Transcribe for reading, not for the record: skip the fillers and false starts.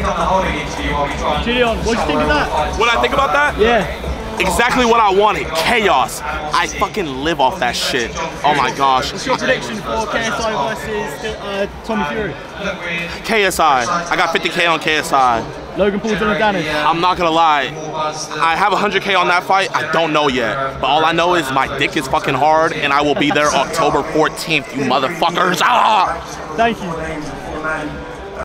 any kind of holding interview while we try and... Gideon, what do you think of that? What I think about that? Yeah. Exactly what I wanted, chaos. I fucking live off that shit. Oh my gosh. What's your prediction for KSI versus Tommy Fury? KSI. I got 50K on KSI. Logan Paul doing damage. I'm not gonna lie. I have 100K on that fight. I don't know yet. But all I know is my dick is fucking hard and I will be there October 14th, you motherfuckers. Ah! Thank you.